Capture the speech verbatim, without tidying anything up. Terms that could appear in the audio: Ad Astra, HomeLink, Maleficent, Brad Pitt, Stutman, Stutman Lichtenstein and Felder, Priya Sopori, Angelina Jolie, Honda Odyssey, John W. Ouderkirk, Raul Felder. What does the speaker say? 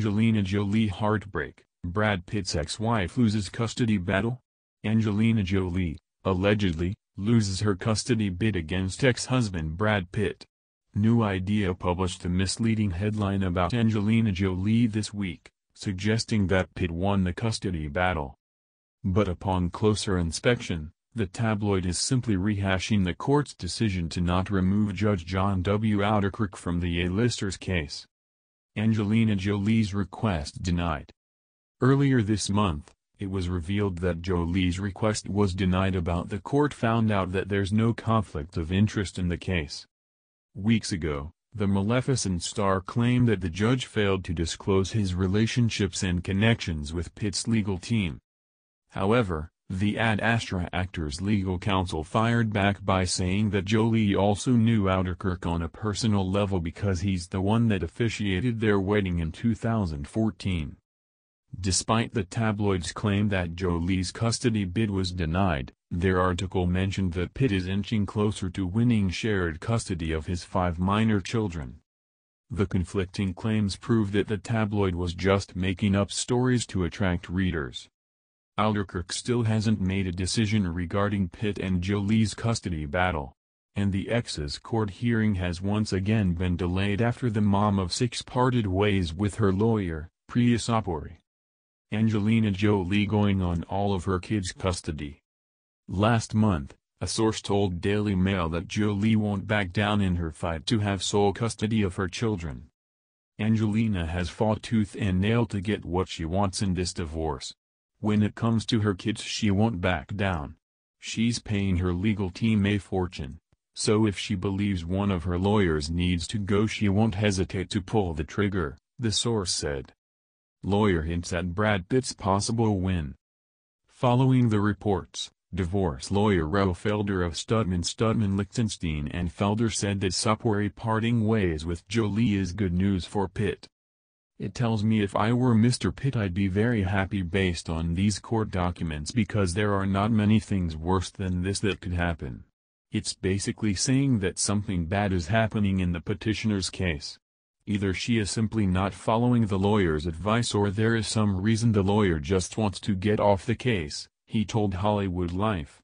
Angelina Jolie heartbreak, Brad Pitt's ex-wife loses custody battle? Angelina Jolie, allegedly, loses her custody bid against ex-husband Brad Pitt. New Idea published the misleading headline about Angelina Jolie this week, suggesting that Pitt won the custody battle. But upon closer inspection, the tabloid is simply rehashing the court's decision to not remove Judge John W. Ouderkirk from the A-lister's case. Angelina Jolie's request denied. Earlier this month, it was revealed that Jolie's request was denied about the court found out that there's no conflict of interest in the case. Weeks ago, the Maleficent star claimed that the judge failed to disclose his relationships and connections with Pitt's legal team. However, the Ad Astra actor's legal counsel fired back by saying that Jolie also knew Ouderkirk on a personal level because he's the one that officiated their wedding in two thousand fourteen. Despite the tabloid's claim that Jolie's custody bid was denied, their article mentioned that Pitt is inching closer to winning shared custody of his five minor children. The conflicting claims prove that the tabloid was just making up stories to attract readers. Ouderkirk still hasn't made a decision regarding Pitt and Jolie's custody battle. And the ex's court hearing has once again been delayed after the mom of six parted ways with her lawyer, Priya Sopori. Angelina Jolie going on all of her kids' custody. Last month, a source told Daily Mail that Jolie won't back down in her fight to have sole custody of her children. Angelina has fought tooth and nail to get what she wants in this divorce. When it comes to her kids, she won't back down. She's paying her legal team a fortune, so if she believes one of her lawyers needs to go, she won't hesitate to pull the trigger, the source said. Lawyer hints at Brad Pitt's possible win. Following the reports, divorce lawyer Raul Felder of Stutman, Stutman Lichtenstein and Felder said that Sopori parting ways with Jolie is good news for Pitt. It tells me if I were Mister Pitt I'd be very happy based on these court documents, because there are not many things worse than this that could happen. It's basically saying that something bad is happening in the petitioner's case. Either she is simply not following the lawyer's advice, or there is some reason the lawyer just wants to get off the case, he told Hollywood Life.